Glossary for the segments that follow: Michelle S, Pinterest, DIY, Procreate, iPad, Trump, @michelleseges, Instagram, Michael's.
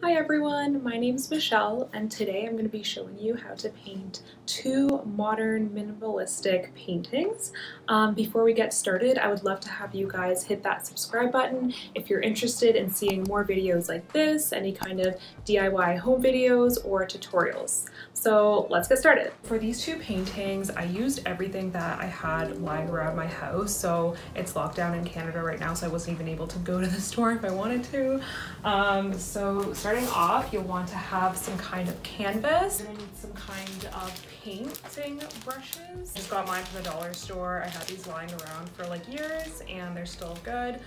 Hi everyone, my name is Michelle and today I'm going to be showing you how to paint two modern minimalistic paintings. Before we get started, I would love to have you guys hit that subscribe button if you're interested in seeing more videos like this, any kind of DIY home videos or tutorials. So let's get started. For these two paintings, I used everything that I had lying around my house. So it's lockdown in Canada right now, so I wasn't even able to go to the store if I wanted to. So starting off, you'll want to have some kind of canvas. You're gonna need some kind of painting brushes. I just got mine from the dollar store. I had these lying around for like years and they're still good.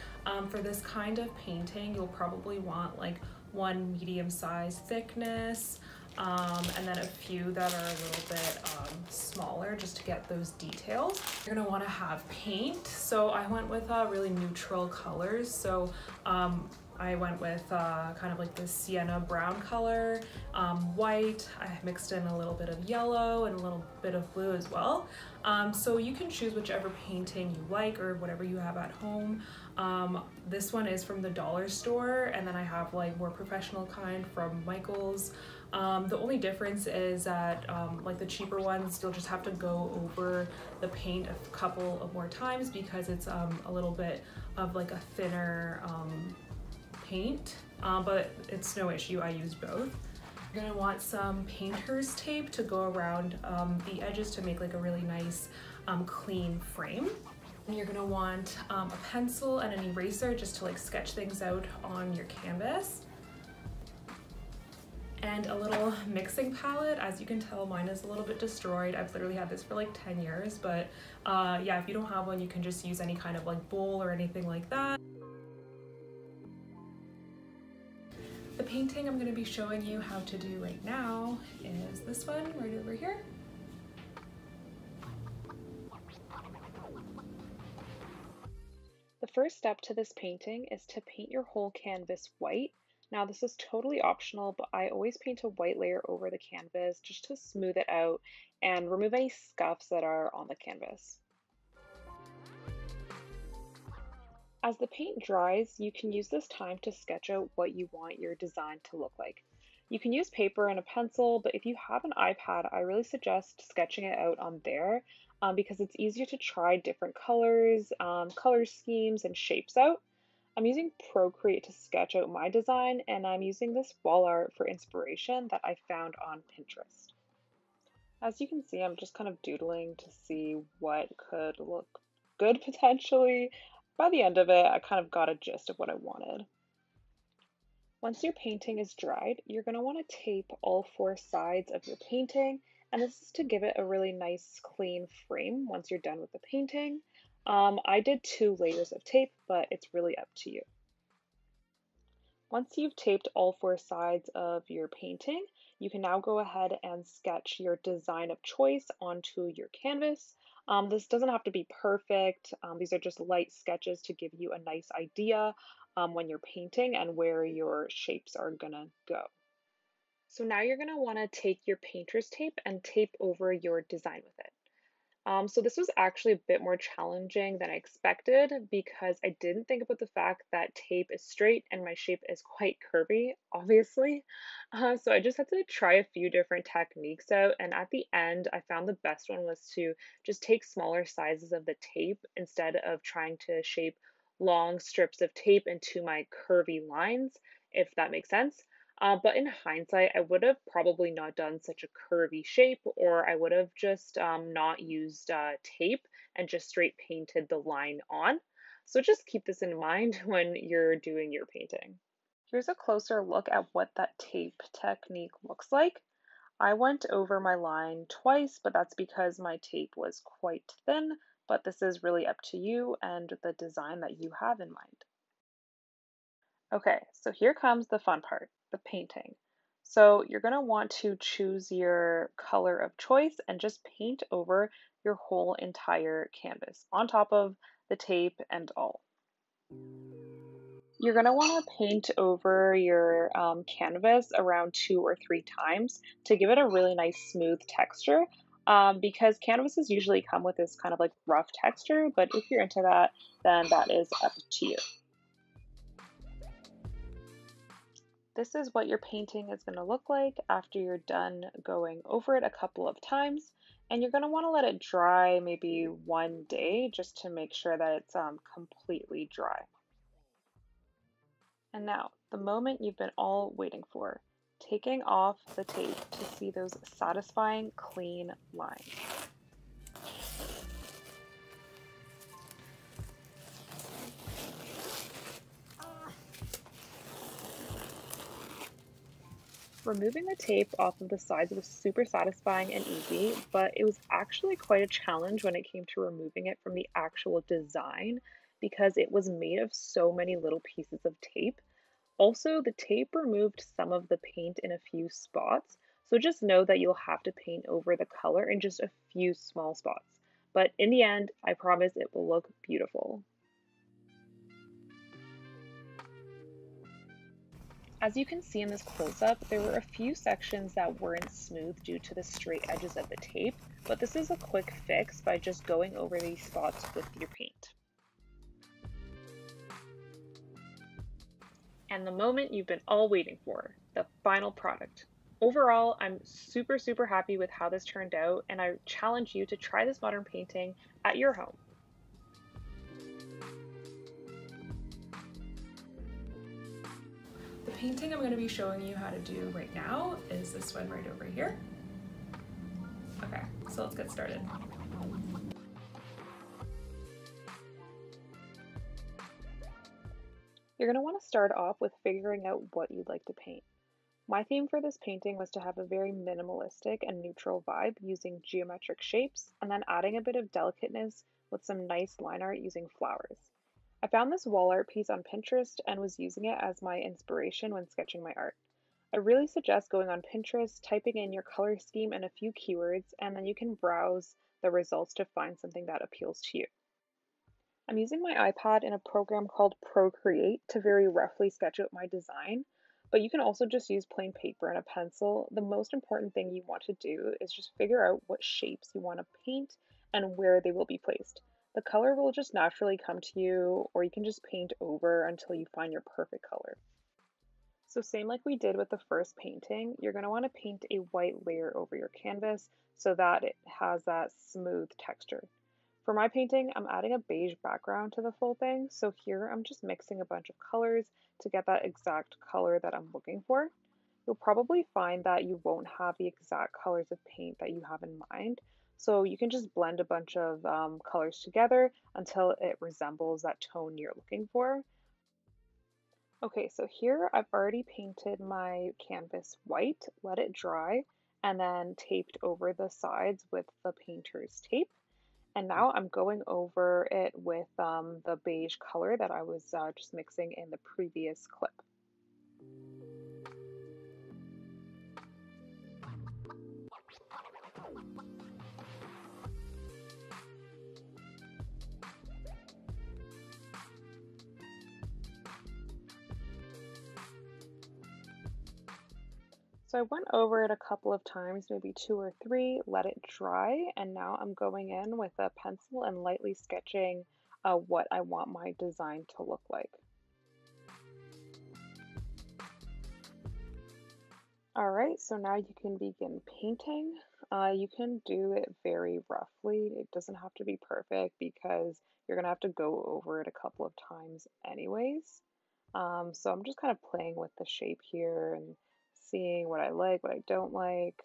For this kind of painting, you'll probably want like one medium size thickness. And then a few that are a little bit smaller just to get those details. You're gonna want to have paint, so I went with really neutral colors. So I went with kind of like this sienna brown color, white. I mixed in a little bit of yellow and a little bit of blue as well. So you can choose whichever painting you like or whatever you have at home. This one is from the dollar store, and then I have like more professional kind from Michael's. The only difference is that like the cheaper ones, you'll just have to go over the paint a couple of more times because it's a little bit of like a thinner paint, but it's no issue. I use both. You're gonna want some painter's tape to go around the edges to make like a really nice clean frame. And you're gonna want a pencil and an eraser just to like sketch things out on your canvas. And a little mixing palette. As you can tell, mine is a little bit destroyed. I've literally had this for like 10 years, but yeah, if you don't have one, you can just use any kind of like bowl or anything like that. The painting I'm gonna be showing you how to do right now is this one right over here. The first step to this painting is to paint your whole canvas white. Now this is totally optional, but I always paint a white layer over the canvas just to smooth it out and remove any scuffs that are on the canvas. As the paint dries, you can use this time to sketch out what you want your design to look like. You can use paper and a pencil, but if you have an iPad, I really suggest sketching it out on there because it's easier to try different colors, color schemes, and shapes out. I'm using Procreate to sketch out my design, and I'm using this wall art for inspiration that I found on Pinterest. As you can see, I'm just kind of doodling to see what could look good potentially. By the end of it, I kind of got a gist of what I wanted. Once your painting is dried, you're going to want to tape all four sides of your painting, and this is to give it a really nice clean frame once you're done with the painting. I did 2 layers of tape, but it's really up to you. Once you've taped all 4 sides of your painting, you can now go ahead and sketch your design of choice onto your canvas. This doesn't have to be perfect. These are just light sketches to give you a nice idea when you're painting and where your shapes are gonna go. So now you're gonna wanna take your painter's tape and tape over your design with it. So this was actually a bit more challenging than I expected because I didn't think about the fact that tape is straight and my shape is quite curvy, obviously. So I just had to try a few different techniques out, and at the end I found the best one was to just take smaller sizes of the tape instead of trying to shape long strips of tape into my curvy lines, if that makes sense. But in hindsight, I would have probably not done such a curvy shape, or I would have just not used tape and just straight painted the line on. So just keep this in mind when you're doing your painting. Here's a closer look at what that tape technique looks like. I went over my line twice, but that's because my tape was quite thin, but this is really up to you and the design that you have in mind. Okay, so here comes the fun part, the painting. So you're going to want to choose your color of choice and just paint over your whole entire canvas on top of the tape and all. You're going to want to paint over your canvas around 2 or 3 times to give it a really nice smooth texture because canvases usually come with this kind of like rough texture, but if you're into that, then that is up to you. This is what your painting is going to look like after you're done going over it a couple of times, and you're going to want to let it dry maybe one day just to make sure that it's completely dry. And now, the moment you've been all waiting for, taking off the tape to see those satisfying, clean lines. Removing the tape off of the sides was super satisfying and easy, but it was actually quite a challenge when it came to removing it from the actual design because it was made of so many little pieces of tape. Also, the tape removed some of the paint in a few spots, so just know that you'll have to paint over the color in just a few small spots. But in the end, I promise it will look beautiful. As you can see in this close-up, there were a few sections that weren't smooth due to the straight edges of the tape, but this is a quick fix by just going over these spots with your paint. And the moment you've been all waiting for, the final product. Overall, I'm super happy with how this turned out, and I challenge you to try this modern painting at your home. The painting I'm going to be showing you how to do right now is this one right over here. Okay, so let's get started. You're going to want to start off with figuring out what you'd like to paint. My theme for this painting was to have a very minimalistic and neutral vibe using geometric shapes and then adding a bit of delicateness with some nice line art using flowers. I found this wall art piece on Pinterest and was using it as my inspiration when sketching my art. I really suggest going on Pinterest, typing in your color scheme and a few keywords, and then you can browse the results to find something that appeals to you. I'm using my iPad in a program called Procreate to very roughly sketch out my design, but you can also just use plain paper and a pencil. The most important thing you want to do is just figure out what shapes you want to paint and where they will be placed. The color will just naturally come to you, or you can just paint over until you find your perfect color. So same like we did with the first painting, you're going to want to paint a white layer over your canvas so that it has that smooth texture. For my painting, I'm adding a beige background to the full thing, so here I'm just mixing a bunch of colors to get that exact color that I'm looking for. You'll probably find that you won't have the exact colors of paint that you have in mind, so you can just blend a bunch of colors together until it resembles that tone you're looking for. Okay, so here I've already painted my canvas white, let it dry, and then taped over the sides with the painter's tape. And now I'm going over it with the beige color that I was just mixing in the previous clip. So I went over it a couple of times, maybe 2 or 3, let it dry, and now I'm going in with a pencil and lightly sketching what I want my design to look like. Alright, so now you can begin painting. You can do it very roughly. It doesn't have to be perfect because you're going to have to go over it a couple of times anyways. So I'm just kind of playing with the shape here and seeing what I like, what I don't like.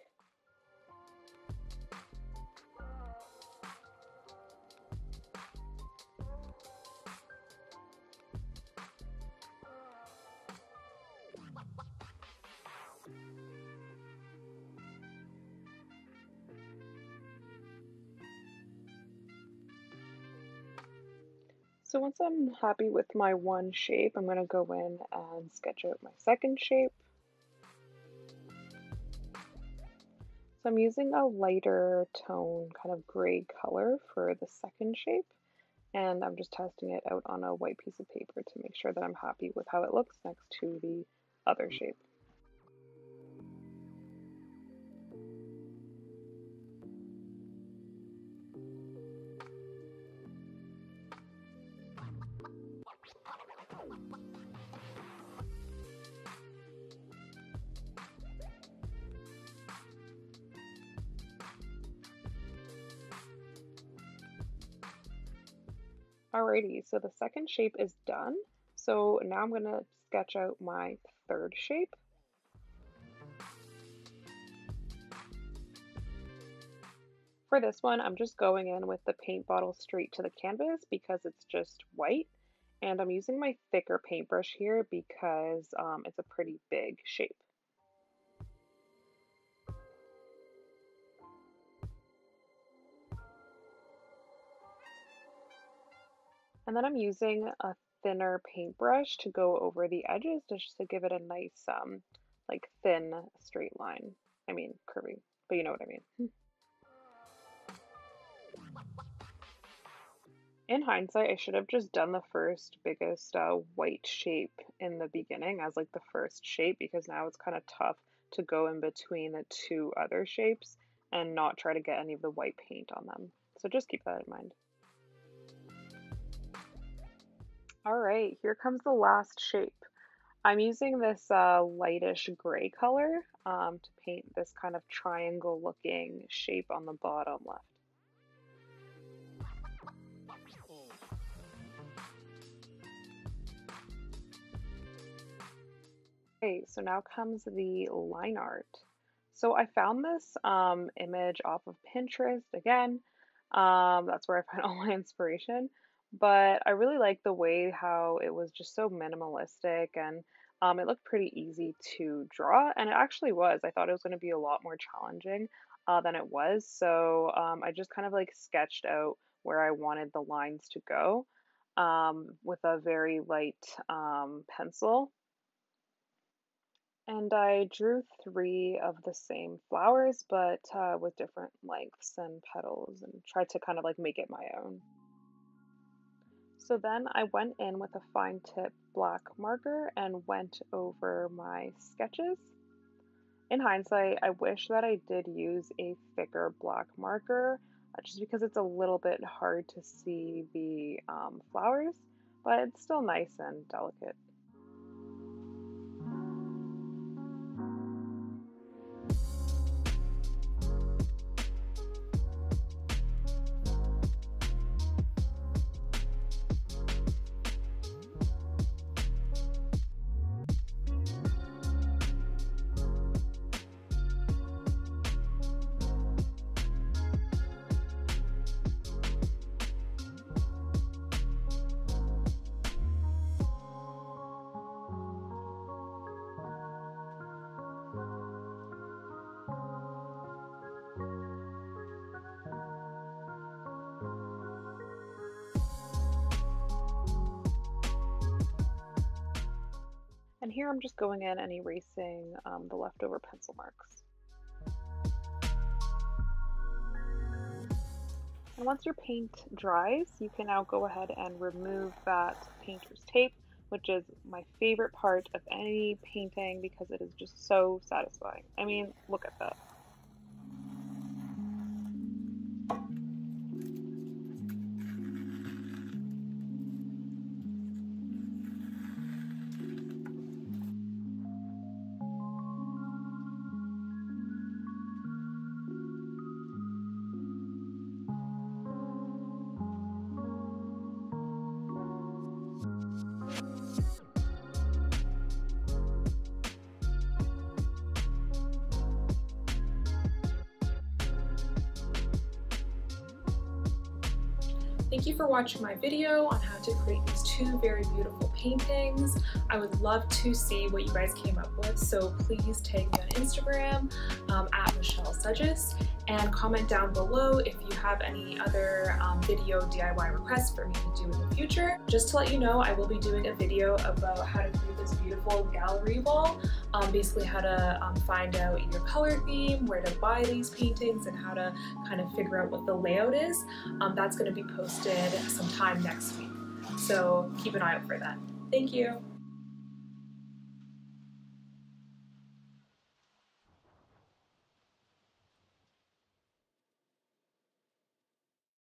So once I'm happy with my one shape, I'm going to go in and sketch out my second shape. I'm using a lighter tone, kind of gray color for the second shape, and I'm just testing it out on a white piece of paper to make sure that I'm happy with how it looks next to the other shape. Alrighty, so the second shape is done. So now I'm gonna sketch out my third shape. For this one, I'm just going in with the paint bottle straight to the canvas because it's just white. And I'm using my thicker paintbrush here because it's a pretty big shape. And then I'm using a thinner paintbrush to go over the edges just to give it a nice, like thin straight line. I mean, curvy, but you know what I mean. In hindsight, I should have just done the first biggest white shape in the beginning as like the first shape, because now it's kind of tough to go in between the two other shapes and not try to get any of the white paint on them. So just keep that in mind. All right, here comes the last shape. I'm using this lightish gray color to paint this kind of triangle looking shape on the bottom left. Okay, so now comes the line art. So I found this image off of Pinterest again. That's where I find all my inspiration. But I really like the way how it was just so minimalistic, and it looked pretty easy to draw, and it actually was. I thought it was going to be a lot more challenging than it was, so I just kind of like sketched out where I wanted the lines to go with a very light pencil. And I drew three of the same flowers, but with different lengths and petals, and tried to kind of like make it my own. So then I went in with a fine tip black marker and went over my sketches. In hindsight, I wish that I did use a thicker black marker just because it's a little bit hard to see the flowers, but it's still nice and delicate. And here I'm just going in and erasing the leftover pencil marks. And once your paint dries, you can now go ahead and remove that painter's tape, which is my favorite part of any painting because it is just so satisfying. I mean, look at that. Thank you for watching my video on how to create these two very beautiful paintings. I would love to see what you guys came up with, so please tag me on Instagram @michelleseges and comment down below if you have any other video DIY requests for me to do in the future. Just to let you know, I will be doing a video about how to create this beautiful gallery wall, basically how to find out your color theme, where to buy these paintings, and how to kind of figure out what the layout is. That's going to be posted sometime next week, so keep an eye out for that. Thank you!